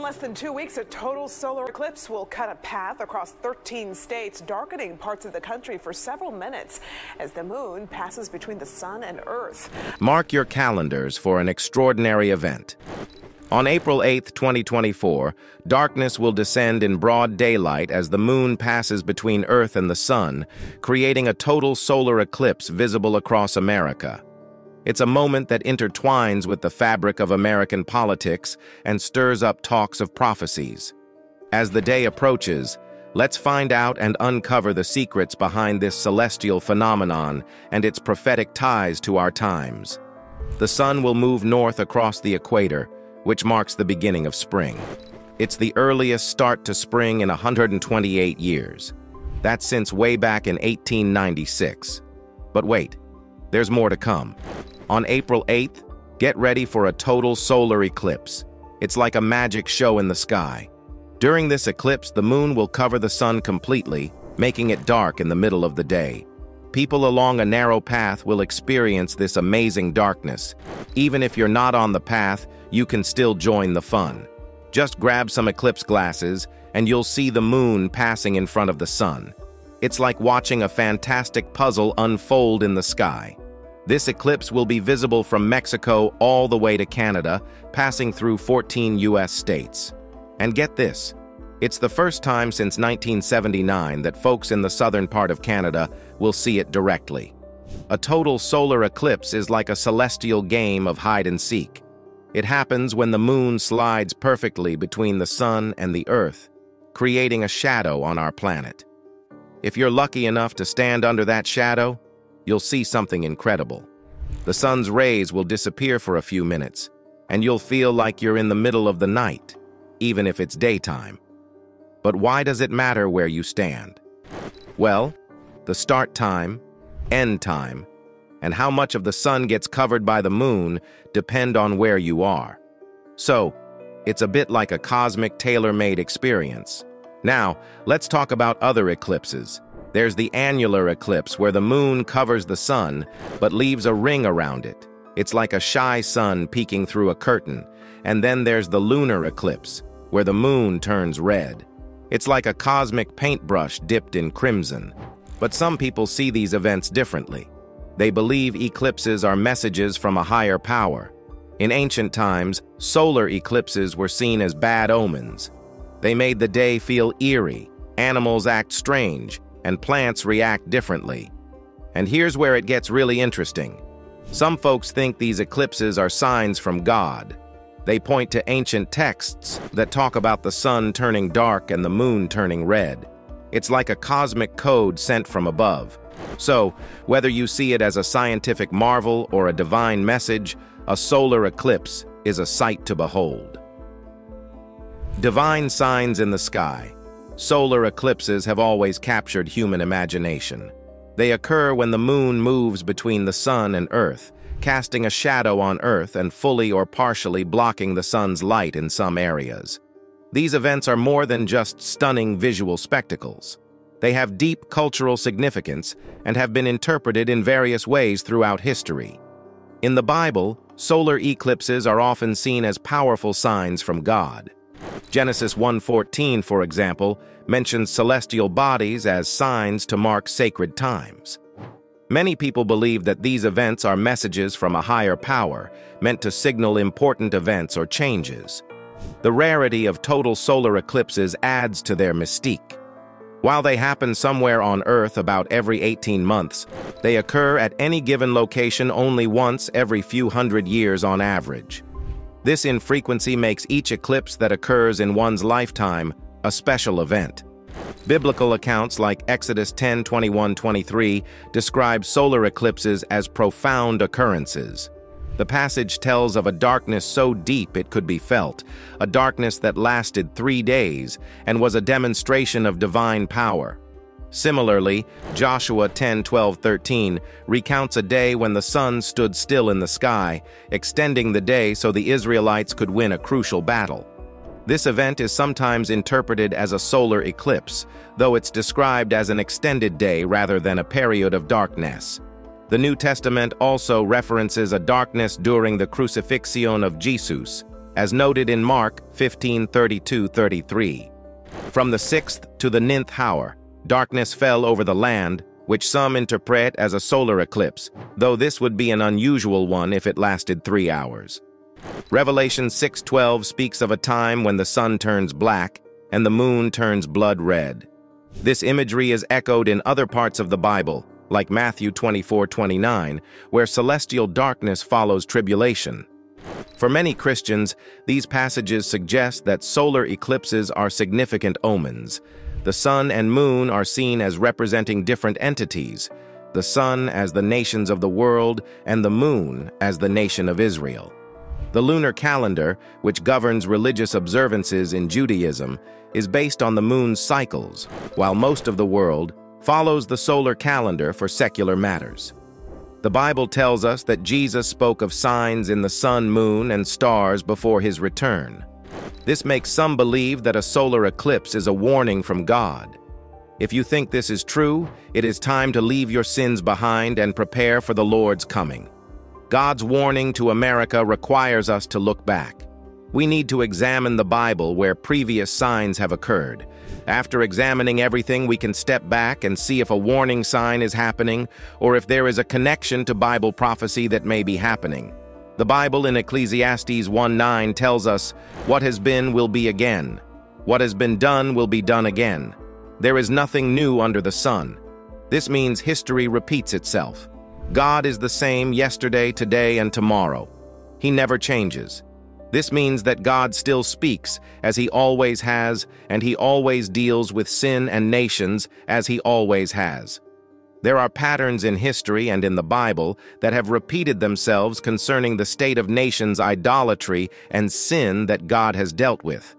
In less than 2 weeks, a total solar eclipse will cut a path across 13 states, darkening parts of the country for several minutes as the moon passes between the sun and Earth. Mark your calendars for an extraordinary event. On April 8, 2024, darkness will descend in broad daylight as the moon passes between Earth and the sun, creating a total solar eclipse visible across America. It's a moment that intertwines with the fabric of American politics and stirs up talks of prophecies. As the day approaches, let's find out and uncover the secrets behind this celestial phenomenon and its prophetic ties to our times. The sun will move north across the equator, which marks the beginning of spring. It's the earliest start to spring in 128 years. That's since way back in 1896. But wait, there's more to come. On April 8th, get ready for a total solar eclipse. It's like a magic show in the sky. During this eclipse, the moon will cover the sun completely, making it dark in the middle of the day. People along a narrow path will experience this amazing darkness. Even if you're not on the path, you can still join the fun. Just grab some eclipse glasses, and you'll see the moon passing in front of the sun. It's like watching a fantastic puzzle unfold in the sky. This eclipse will be visible from Mexico all the way to Canada, passing through 14 U.S. states. And get this, it's the first time since 1979 that folks in the southern part of Canada will see it directly. A total solar eclipse is like a celestial game of hide and seek. It happens when the moon slides perfectly between the sun and the Earth, creating a shadow on our planet. If you're lucky enough to stand under that shadow, you'll see something incredible. The sun's rays will disappear for a few minutes, and you'll feel like you're in the middle of the night, even if it's daytime. But why does it matter where you stand? Well, the start time, end time, and how much of the sun gets covered by the moon depend on where you are. So, it's a bit like a cosmic tailor-made experience. Now, let's talk about other eclipses. There's the annular eclipse, where the moon covers the sun but leaves a ring around it. It's like a shy sun peeking through a curtain. And then there's the lunar eclipse, where the moon turns red. It's like a cosmic paintbrush dipped in crimson. But some people see these events differently. They believe eclipses are messages from a higher power. In ancient times, solar eclipses were seen as bad omens. They made the day feel eerie, animals act strange, and plants react differently. And here's where it gets really interesting. Some folks think these eclipses are signs from God. They point to ancient texts that talk about the sun turning dark and the moon turning red. It's like a cosmic code sent from above. So, whether you see it as a scientific marvel or a divine message, a solar eclipse is a sight to behold. Divine signs in the sky. Solar eclipses have always captured human imagination. They occur when the moon moves between the sun and Earth, casting a shadow on Earth and fully or partially blocking the sun's light in some areas. These events are more than just stunning visual spectacles. They have deep cultural significance and have been interpreted in various ways throughout history. In the Bible, solar eclipses are often seen as powerful signs from God. Genesis 1:14, for example, mentions celestial bodies as signs to mark sacred times. Many people believe that these events are messages from a higher power, meant to signal important events or changes. The rarity of total solar eclipses adds to their mystique. While they happen somewhere on Earth about every 18 months, they occur at any given location only once every few hundred years on average. This infrequency makes each eclipse that occurs in one's lifetime a special event. Biblical accounts like Exodus 10:21-23 describe solar eclipses as profound occurrences. The passage tells of a darkness so deep it could be felt, a darkness that lasted 3 days and was a demonstration of divine power. Similarly, Joshua 10:12-13 recounts a day when the sun stood still in the sky, extending the day so the Israelites could win a crucial battle. This event is sometimes interpreted as a solar eclipse, though it's described as an extended day rather than a period of darkness. The New Testament also references a darkness during the crucifixion of Jesus, as noted in Mark 15:32-33. From the 6th to the 9th hour, darkness fell over the land, which some interpret as a solar eclipse, though this would be an unusual one if it lasted 3 hours. Revelation 6:12 speaks of a time when the sun turns black and the moon turns blood red. This imagery is echoed in other parts of the Bible, like Matthew 24:29, where celestial darkness follows tribulation. For many Christians, these passages suggest that solar eclipses are significant omens. The sun and moon are seen as representing different entities, the sun as the nations of the world and the moon as the nation of Israel. The lunar calendar, which governs religious observances in Judaism, is based on the moon's cycles, while most of the world follows the solar calendar for secular matters. The Bible tells us that Jesus spoke of signs in the sun, moon, and stars before his return. This makes some believe that a solar eclipse is a warning from God. If you think this is true, it is time to leave your sins behind and prepare for the Lord's coming. God's warning to America requires us to look back. We need to examine the Bible where previous signs have occurred. After examining everything, we can step back and see if a warning sign is happening or if there is a connection to Bible prophecy that may be happening. The Bible in Ecclesiastes 1:9 tells us, "What has been will be again. What has been done will be done again. There is nothing new under the sun." This means history repeats itself. God is the same yesterday, today, and tomorrow. He never changes. This means that God still speaks, as he always has, and he always deals with sin and nations, as he always has. There are patterns in history and in the Bible that have repeated themselves concerning the state of nations' idolatry and sin that God has dealt with.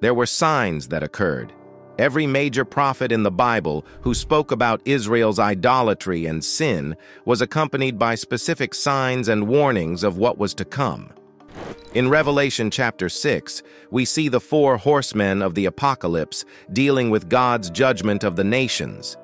There were signs that occurred. Every major prophet in the Bible who spoke about Israel's idolatry and sin was accompanied by specific signs and warnings of what was to come. In Revelation chapter 6, we see the 4 horsemen of the apocalypse dealing with God's judgment of the nations.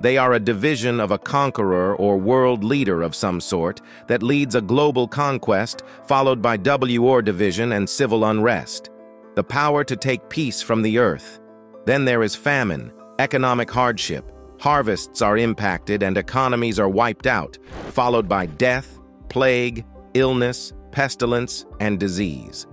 They are a division of a conqueror or world leader of some sort that leads a global conquest followed by war division and civil unrest, the power to take peace from the earth. Then there is famine, economic hardship, harvests are impacted and economies are wiped out, followed by death, plague, illness, pestilence, and disease.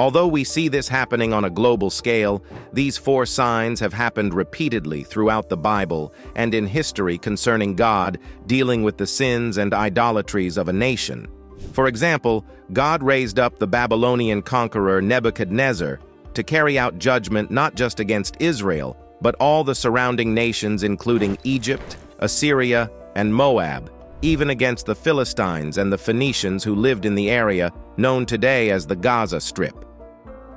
Although we see this happening on a global scale, these 4 signs have happened repeatedly throughout the Bible and in history concerning God dealing with the sins and idolatries of a nation. For example, God raised up the Babylonian conqueror Nebuchadnezzar to carry out judgment not just against Israel, but all the surrounding nations including Egypt, Assyria, and Moab, even against the Philistines and the Phoenicians who lived in the area known today as the Gaza Strip.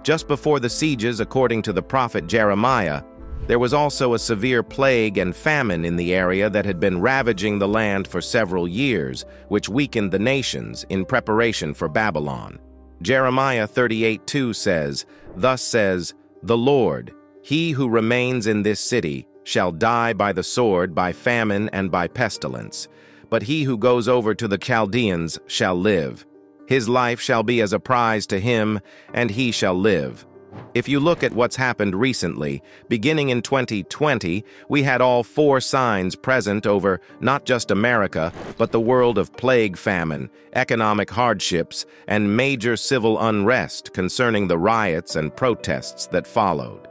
Just before the sieges, according to the prophet Jeremiah, there was also a severe plague and famine in the area that had been ravaging the land for several years, which weakened the nations in preparation for Babylon. Jeremiah 38:2 says, "Thus says the Lord, he who remains in this city shall die by the sword, by famine, and by pestilence. But he who goes over to the Chaldeans shall live. His life shall be as a prize to him, and he shall live." If you look at what's happened recently, beginning in 2020, we had all 4 signs present over not just America, but the world of plague, famine, economic hardships, and major civil unrest concerning the riots and protests that followed.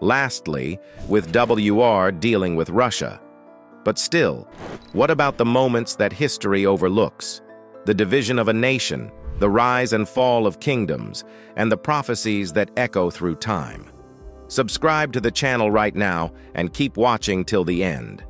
Lastly, with WR dealing with Russia. But still, what about the moments that history overlooks? The division of a nation, the rise and fall of kingdoms, and the prophecies that echo through time. Subscribe to the channel right now and keep watching till the end.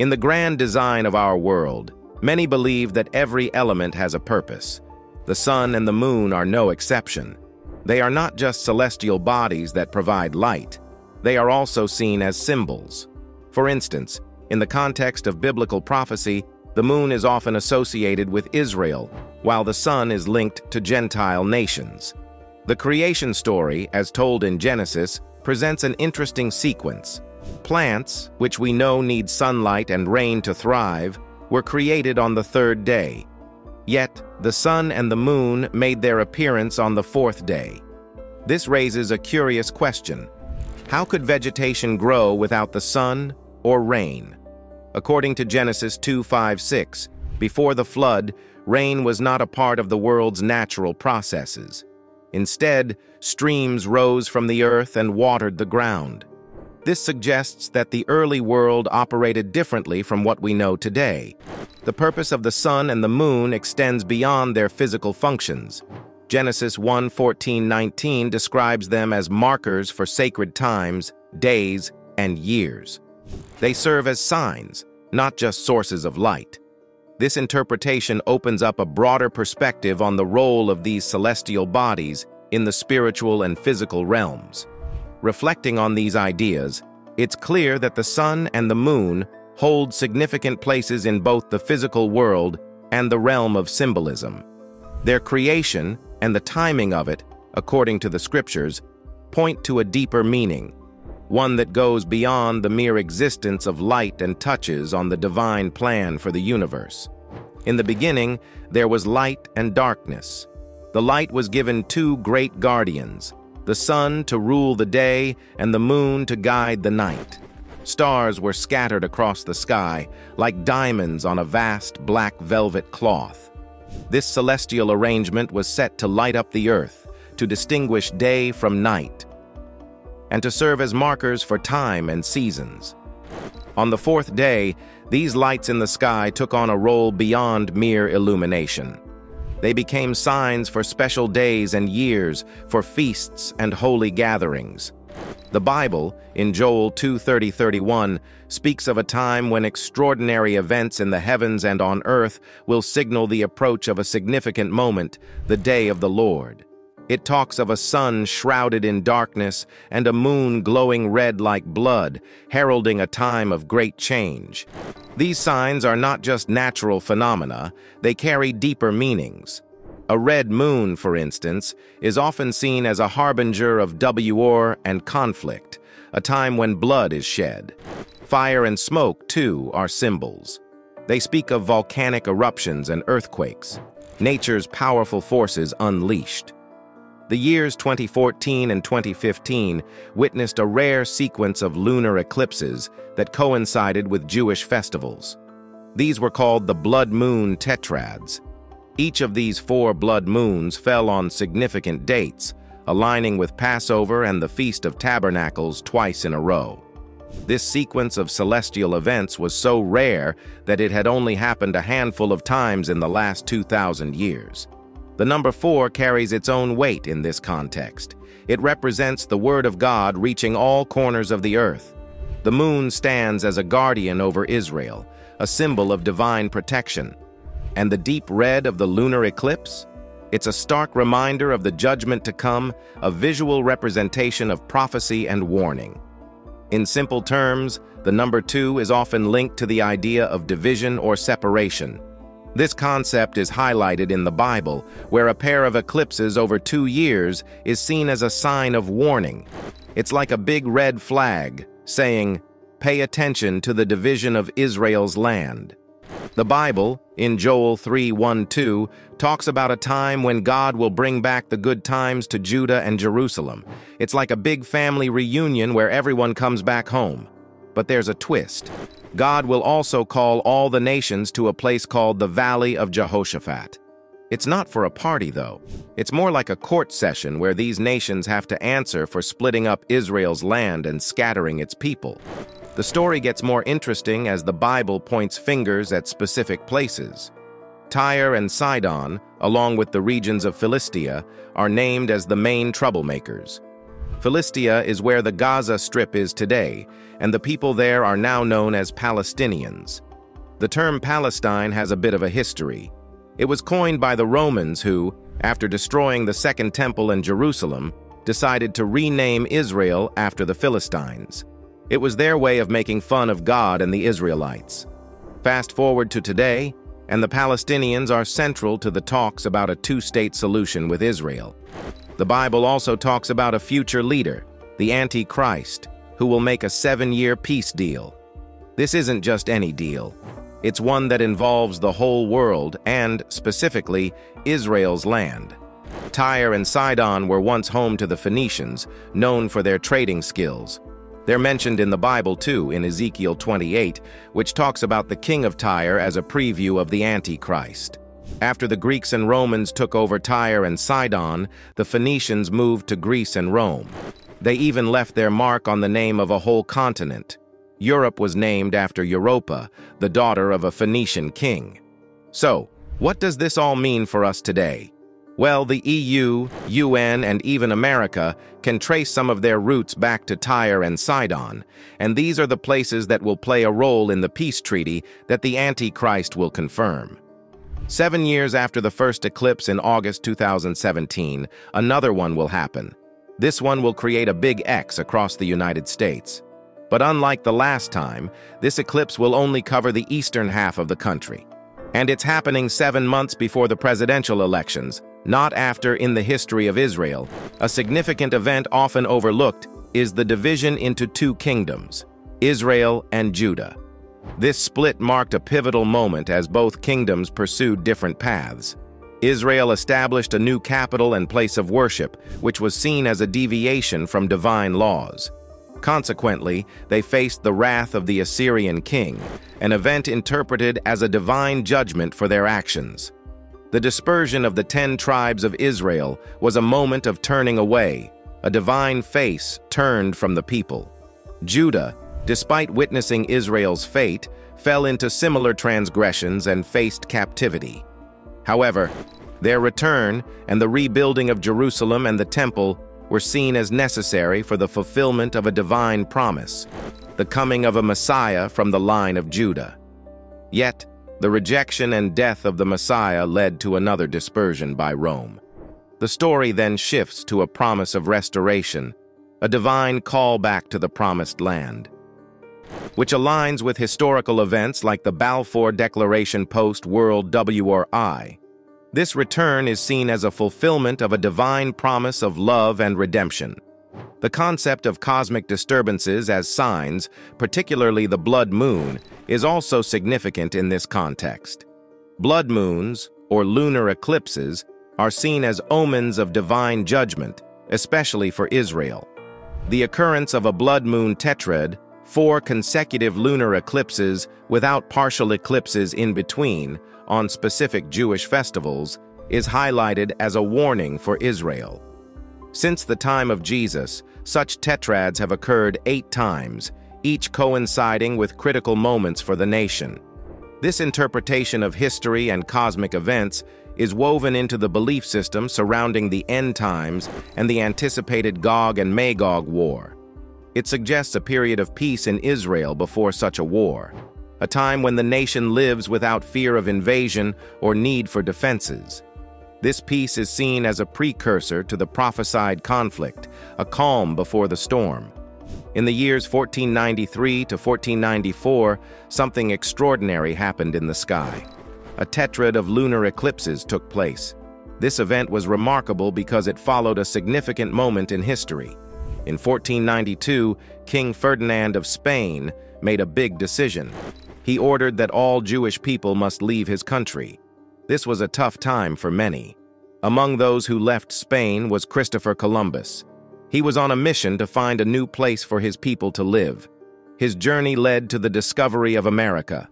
In the grand design of our world, many believe that every element has a purpose. The sun and the moon are no exception. They are not just celestial bodies that provide light. They are also seen as symbols. For instance, in the context of biblical prophecy, the moon is often associated with Israel, while the sun is linked to Gentile nations. The creation story, as told in Genesis, presents an interesting sequence. Plants, which we know need sunlight and rain to thrive, were created on the 3rd day. Yet, the sun and the moon made their appearance on the fourth day. This raises a curious question. How could vegetation grow without the sun or rain? According to Genesis 2:5-6, before the flood, rain was not a part of the world's natural processes. Instead, streams rose from the earth and watered the ground. This suggests that the early world operated differently from what we know today. The purpose of the sun and the moon extends beyond their physical functions. Genesis 1:14-19 describes them as markers for sacred times, days, and years. They serve as signs, not just sources of light. This interpretation opens up a broader perspective on the role of these celestial bodies in the spiritual and physical realms. Reflecting on these ideas, it's clear that the sun and the moon hold significant places in both the physical world and the realm of symbolism. Their creation and the timing of it, according to the scriptures, point to a deeper meaning, one that goes beyond the mere existence of light and touches on the divine plan for the universe. In the beginning, there was light and darkness. The light was given two great guardians, the sun to rule the day and the moon to guide the night. Stars were scattered across the sky like diamonds on a vast black velvet cloth. This celestial arrangement was set to light up the earth, to distinguish day from night, and to serve as markers for time and seasons. On the fourth day, these lights in the sky took on a role beyond mere illumination. They became signs for special days and years, for feasts and holy gatherings. The Bible, in Joel 2:30-31, speaks of a time when extraordinary events in the heavens and on earth will signal the approach of a significant moment, the day of the Lord. It talks of a sun shrouded in darkness and a moon glowing red like blood, heralding a time of great change. These signs are not just natural phenomena, they carry deeper meanings. A red moon, for instance, is often seen as a harbinger of war and conflict, a time when blood is shed. Fire and smoke, too, are symbols. They speak of volcanic eruptions and earthquakes, nature's powerful forces unleashed. The years 2014 and 2015 witnessed a rare sequence of lunar eclipses that coincided with Jewish festivals. These were called the blood moon tetrads. Each of these four blood moons fell on significant dates, aligning with Passover and the Feast of Tabernacles twice in a row. This sequence of celestial events was so rare that it had only happened a handful of times in the last 2,000 years. The number 4 carries its own weight in this context. It represents the Word of God reaching all corners of the earth. The moon stands as a guardian over Israel, a symbol of divine protection. And the deep red of the lunar eclipse? It's a stark reminder of the judgment to come, a visual representation of prophecy and warning. In simple terms, the number 2 is often linked to the idea of division or separation. This concept is highlighted in the Bible, where a pair of eclipses over 2 years is seen as a sign of warning. It's like a big red flag saying, "Pay attention to the division of Israel's land." The Bible, in Joel 3:1-2, talks about a time when God will bring back the good times to Judah and Jerusalem. It's like a big family reunion where everyone comes back home. But there's a twist. God will also call all the nations to a place called the Valley of Jehoshaphat. It's not for a party, though. It's more like a court session where these nations have to answer for splitting up Israel's land and scattering its people. The story gets more interesting as the Bible points fingers at specific places. Tyre and Sidon, along with the regions of Philistia, are named as the main troublemakers. Philistia is where the Gaza Strip is today, and the people there are now known as Palestinians. The term Palestine has a bit of a history. It was coined by the Romans who, after destroying the Second Temple in Jerusalem, decided to rename Israel after the Philistines. It was their way of making fun of God and the Israelites. Fast forward to today, and the Palestinians are central to the talks about a two-state solution with Israel. The Bible also talks about a future leader, the Antichrist, who will make a 7-year peace deal. This isn't just any deal. It's one that involves the whole world and, specifically, Israel's land. Tyre and Sidon were once home to the Phoenicians, known for their trading skills. They're mentioned in the Bible too, in Ezekiel 28, which talks about the king of Tyre as a preview of the Antichrist. After the Greeks and Romans took over Tyre and Sidon, the Phoenicians moved to Greece and Rome. They even left their mark on the name of a whole continent. Europe was named after Europa, the daughter of a Phoenician king. So, what does this all mean for us today? Well, the EU, UN, and even America can trace some of their roots back to Tyre and Sidon, and these are the places that will play a role in the peace treaty that the Antichrist will confirm. 7 years after the first eclipse in August 2017, another one will happen. This one will create a big X across the United States. But unlike the last time, this eclipse will only cover the eastern half of the country. And it's happening 7 months before the presidential elections, not after. In the history of Israel, a significant event often overlooked is the division into two kingdoms, Israel and Judah. This split marked a pivotal moment as both kingdoms pursued different paths. Israel established a new capital and place of worship, which was seen as a deviation from divine laws. Consequently, they faced the wrath of the Assyrian king, an event interpreted as a divine judgment for their actions. The dispersion of the 10 tribes of Israel was a moment of turning away, a divine face turned from the people. Judah, despite witnessing Israel's fate, fell into similar transgressions and faced captivity. However, their return and the rebuilding of Jerusalem and the temple were seen as necessary for the fulfillment of a divine promise, the coming of a Messiah from the line of Judah. Yet, the rejection and death of the Messiah led to another dispersion by Rome. The story then shifts to a promise of restoration, a divine call back to the promised land, which aligns with historical events like the Balfour Declaration post-World WRI. This return is seen as a fulfillment of a divine promise of love and redemption. The concept of cosmic disturbances as signs, particularly the blood moon, is also significant in this context. Blood moons, or lunar eclipses, are seen as omens of divine judgment, especially for Israel. The occurrence of a blood moon tetrad, 4 consecutive lunar eclipses without partial eclipses in between, on specific Jewish festivals, is highlighted as a warning for Israel. Since the time of Jesus, such tetrads have occurred 8 times, each coinciding with critical moments for the nation. This interpretation of history and cosmic events is woven into the belief system surrounding the end times and the anticipated Gog and Magog war. It suggests a period of peace in Israel before such a war, a time when the nation lives without fear of invasion or need for defenses. This peace is seen as a precursor to the prophesied conflict, a calm before the storm. In the years 1493 to 1494, something extraordinary happened in the sky. A tetrad of lunar eclipses took place. This event was remarkable because it followed a significant moment in history. In 1492, King Ferdinand of Spain made a big decision. He ordered that all Jewish people must leave his country. This was a tough time for many. Among those who left Spain was Christopher Columbus. He was on a mission to find a new place for his people to live. His journey led to the discovery of America.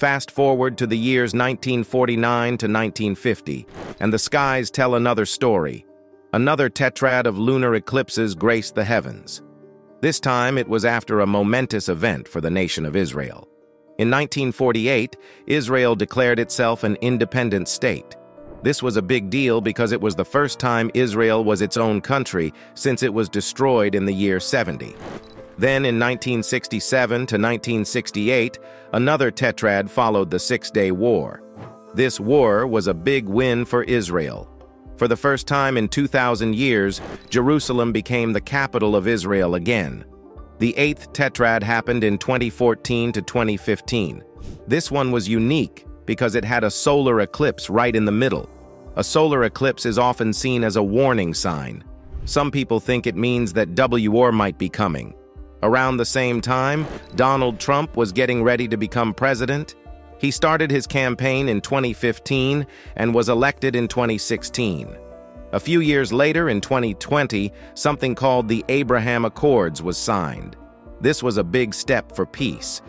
Fast forward to the years 1949 to 1950, and the skies tell another story. Another tetrad of lunar eclipses graced the heavens. This time it was after a momentous event for the nation of Israel. In 1948, Israel declared itself an independent state. This was a big deal because it was the first time Israel was its own country since it was destroyed in the year 70. Then in 1967 to 1968, another tetrad followed the Six-Day War. This war was a big win for Israel. For the first time in 2,000 years, Jerusalem became the capital of Israel again. The 8th tetrad happened in 2014 to 2015. This one was unique because it had a solar eclipse right in the middle. A solar eclipse is often seen as a warning sign. Some people think it means that WR might be coming. Around the same time, Donald Trump was getting ready to become president. He started his campaign in 2015 and was elected in 2016. A few years later, in 2020, something called the Abraham Accords was signed. This was a big step for peace.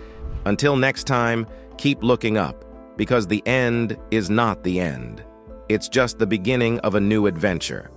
Until next time, keep looking up, because the end is not the end. It's just the beginning of a new adventure.